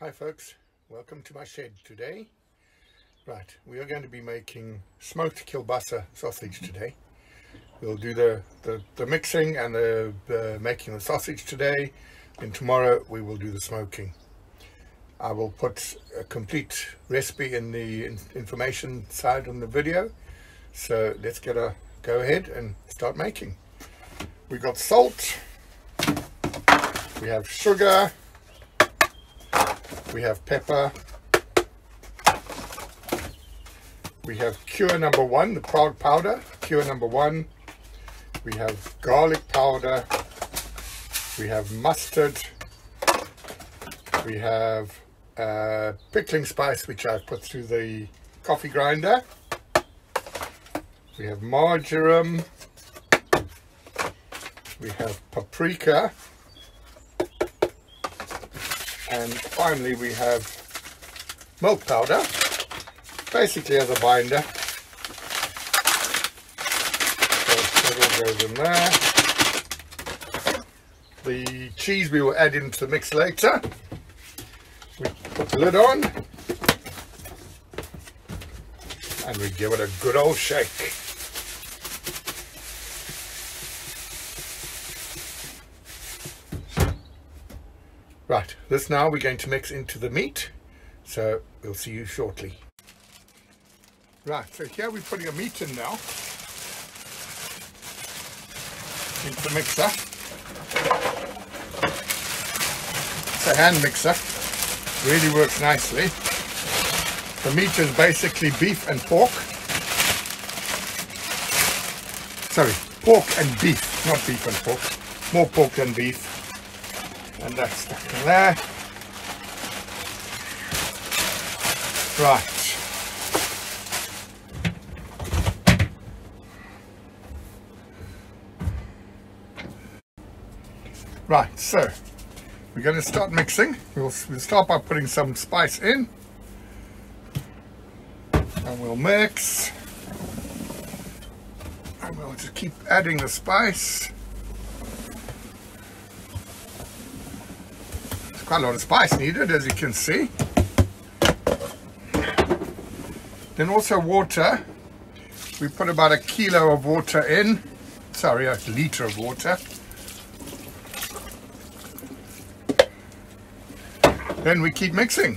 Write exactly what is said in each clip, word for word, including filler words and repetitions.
Hi folks, welcome to my shed today. Right, we are going to be making smoked kielbasa sausage today. We'll do the, the, the mixing and the uh, making the sausage today, and tomorrow we will do the smoking. I will put a complete recipe in the in information side on the video. So let's get a go ahead and start making. We've got salt, we have sugar, we have pepper, we have Cure number one, the Prague powder, Cure number one, we have garlic powder, we have mustard, we have uh, pickling spice, which I've put through the coffee grinder, we have marjoram, we have paprika, and finally we have milk powder, basically as a binder. So it all goes in there. The cheese we will add into the mix later. We put the lid on and we give it a good old shake. Right, this now we're going to mix into the meat, so we'll see you shortly. Right, so here we're putting a meat in now, into the mixer. It's a hand mixer, really works nicely. The meat is basically beef and pork. Sorry, pork and beef, not beef and pork, more pork than beef. And that's stuck in there. Right. Right, so we're going to start mixing. We'll, we'll start by putting some spice in. And we'll mix. And we'll just keep adding the spice. Quite a lot of spice needed, as you can see. Then also water. We put about a kilo of water in. Sorry, a litre of water. Then we keep mixing.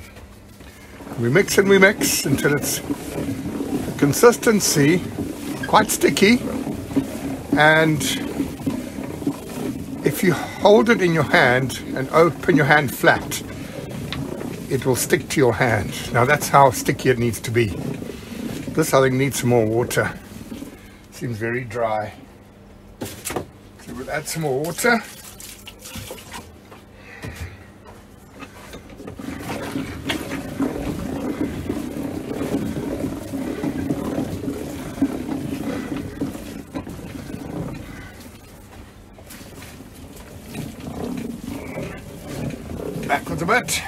We mix and we mix until it's consistency, quite sticky. And if you hold it in your hand and open your hand flat, it will stick to your hand. Now that's how sticky it needs to be. This I think needs some more water. Seems very dry. So we'll add some more water. Backwards a bit.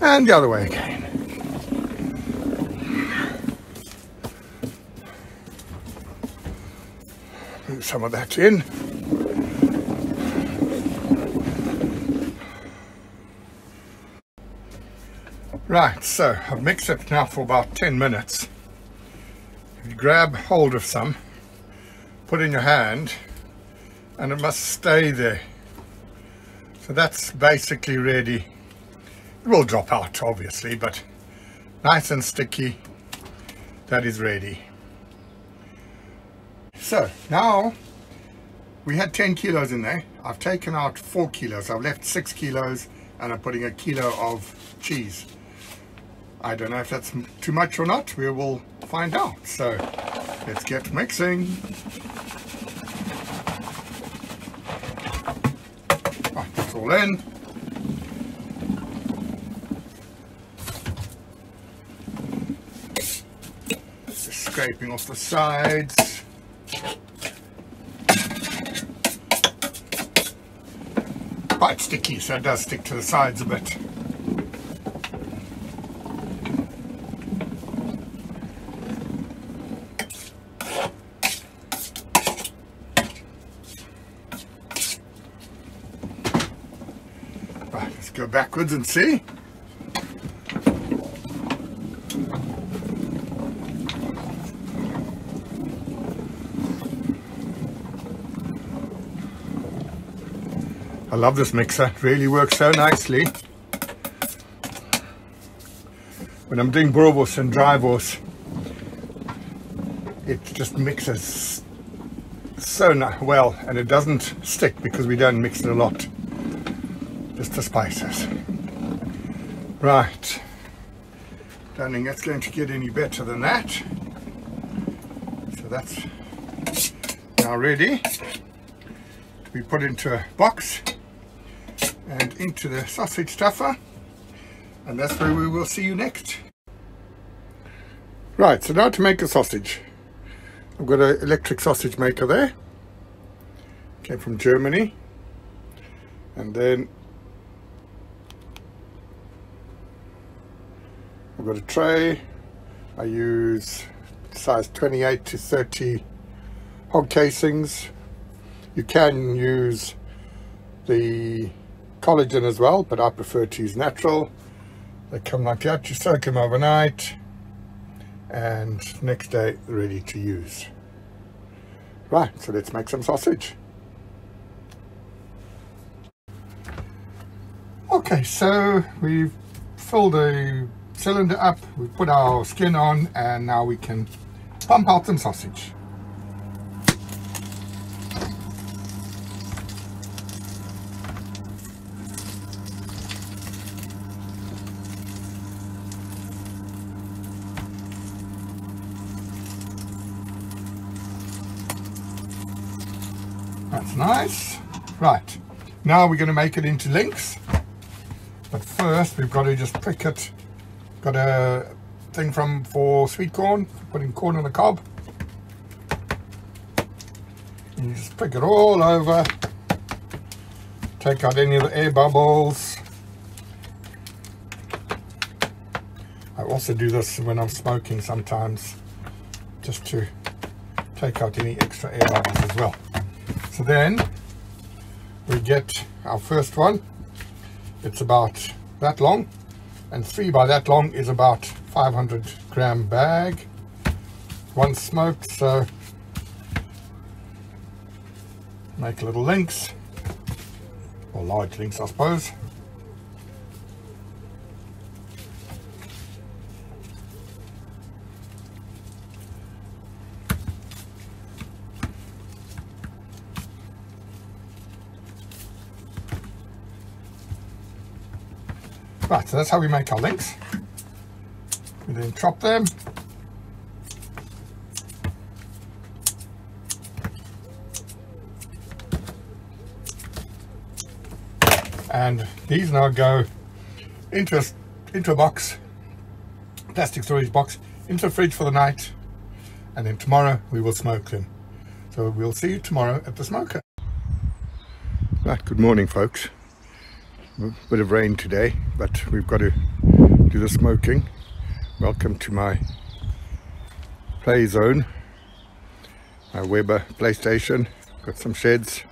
And the other way again. Move some of that in. Right, so I've mixed it now for about ten minutes. You grab hold of some, put in your hand, and it must stay there. So that's basically ready. It will drop out, obviously, but nice and sticky. That is ready. So now we had ten kilos in there. I've taken out four kilos. I've left six kilos, and I'm putting a kilo of cheese. I don't know if that's too much or not, we will find out. So let's get mixing. Right, that's all in. Just scraping off the sides. Quite sticky, so it does stick to the sides a bit. Right, let's go backwards and see. I love this mixer, it really works so nicely. When I'm doing Braaiwors and Droëwors, it just mixes so well, and it doesn't stick because we don't mix it a lot, just the spices. Right, don't think that's going to get any better than that. So that's now ready to be put into a box and into the sausage stuffer, and that's where we will see you next. Right, so now to make a sausage. I've got an electric sausage maker there, came from Germany, and then I've got a tray. I use size twenty-eight to thirty hog casings. You can use the collagen as well, but I prefer to use natural. They come like that, you soak them overnight, and next day ready to use. Right, so let's make some sausage. Okay, so we've filled the cylinder up, we've put our skin on, and now we can pump out some sausage. That's nice. Right, now we're going to make it into links, but first we've got to just prick it. Got a thing from for sweet corn, putting corn on the cob, and you just prick it all over, take out any of the air bubbles. I also do this when I'm smoking sometimes, just to take out any extra air bubbles as well. So then we get our first one. It's about that long, and three by that long is about five hundred gram bag. One smoked, so make little links, or large links I suppose. Right, so that's how we make our links. We then chop them. And these now go into a, into a box, plastic storage box, into the fridge for the night. And then tomorrow we will smoke them. So we'll see you tomorrow at the smoker. Right, good morning folks. A bit of rain today, but we've got to do the smoking. Welcome to my play zone, my Weber PlayStation. Got some sheds,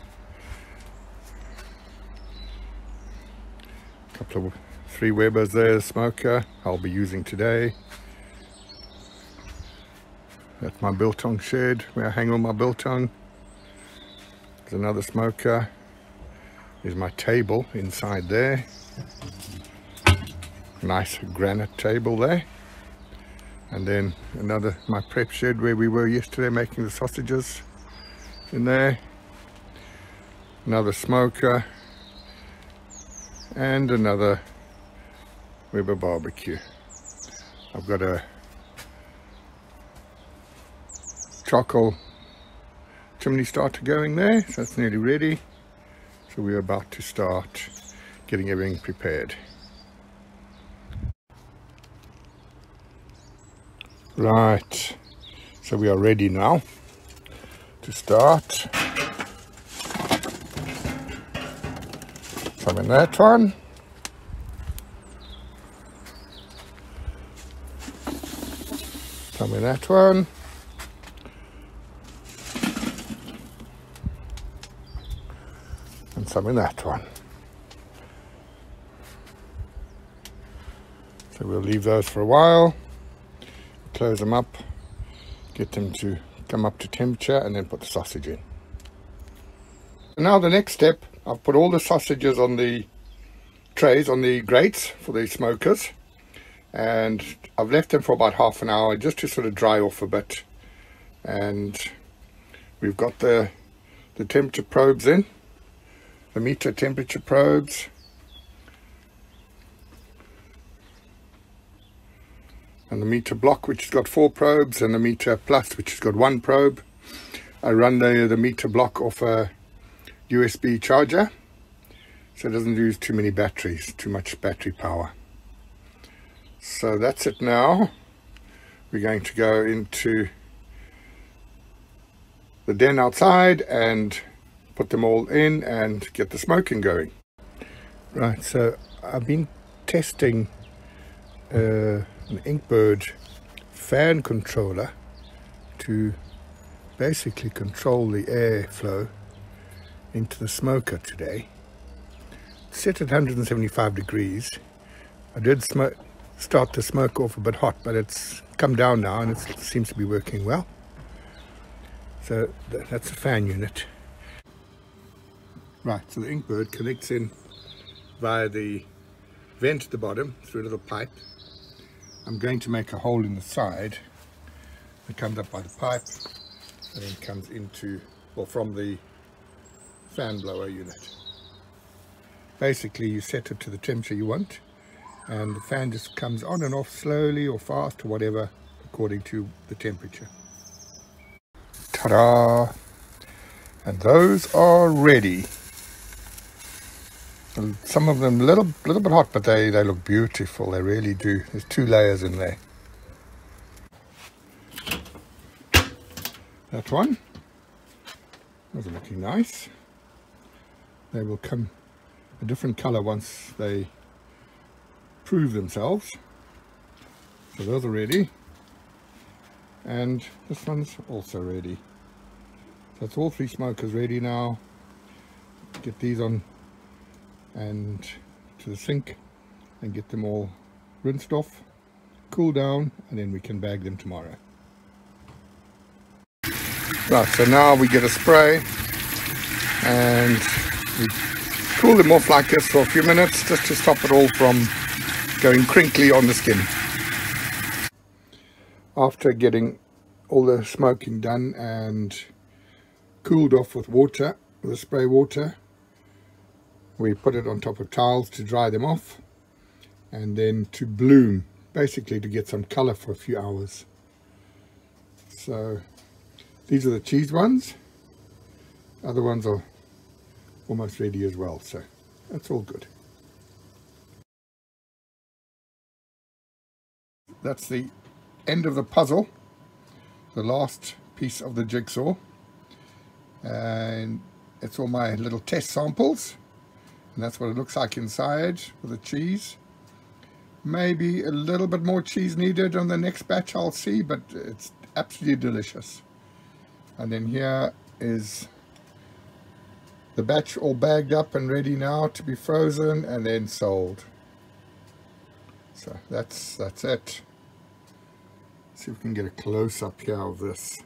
a couple of three Webers there, smoker I'll be using today. That's my Biltong shed where I hang all my Biltong. There's another smoker. Is my table inside there, nice granite table there, and then another my prep shed where we were yesterday making the sausages in there, another smoker, and another Weber barbecue. I've got a charcoal chimney starter going there, so it's nearly ready. So we're about to start getting everything prepared. Right, so we are ready now to start. Some in that one. Some in that one. Some in that one. So we'll leave those for a while, close them up, get them to come up to temperature, and then put the sausage in. And now the next step, I've put all the sausages on the trays, on the grates for the smokers, and I've left them for about half an hour just to sort of dry off a bit. And we've got the the temperature probes in, the meter temperature probes, and the meter block, which has got four probes, and the meter plus, which has got one probe. I run the the meter block off a U S B charger, so it doesn't use too many batteries, too much battery power. So that's it. Now we're going to go into the den outside and put them all in and get the smoking going. Right, so I've been testing uh, an Inkbird fan controller to basically control the airflow into the smoker today. Set at one hundred seventy-five degrees. I did smoke, start the smoke off a bit hot, but it's come down now and it seems to be working well. So that's a fan unit. Right, so the Inkbird connects in via the vent at the bottom through a little pipe. I'm going to make a hole in the side that comes up by the pipe and then comes into, well, from the fan blower unit. Basically, you set it to the temperature you want and the fan just comes on and off slowly or fast or whatever according to the temperature. Ta-da! And those are ready. Some of them a little, little bit hot, but they, they look beautiful. They really do. There's two layers in there. That one. Those are looking nice. They will come a different colour once they prove themselves. So those are ready. And this one's also ready. So it's all three smokers ready now. Get these on and to the sink and get them all rinsed off, cool down, and then we can bag them tomorrow. Right, so now we get a spray and we cool them off like this for a few minutes just to stop it all from going crinkly on the skin. After getting all the smoking done and cooled off with water, with spray water, we put it on top of towels to dry them off and then to bloom, basically to get some colour for a few hours. So these are the cheese ones. Other ones are almost ready as well, so that's all good. That's the end of the puzzle, the last piece of the jigsaw, and it's all my little test samples, and that's what it looks like inside with the cheese. Maybe a little bit more cheese needed on the next batch, I'll see, but it's absolutely delicious. And then here is the batch all bagged up and ready now to be frozen and then sold. So that's that's it. See if we can get a close-up here of this.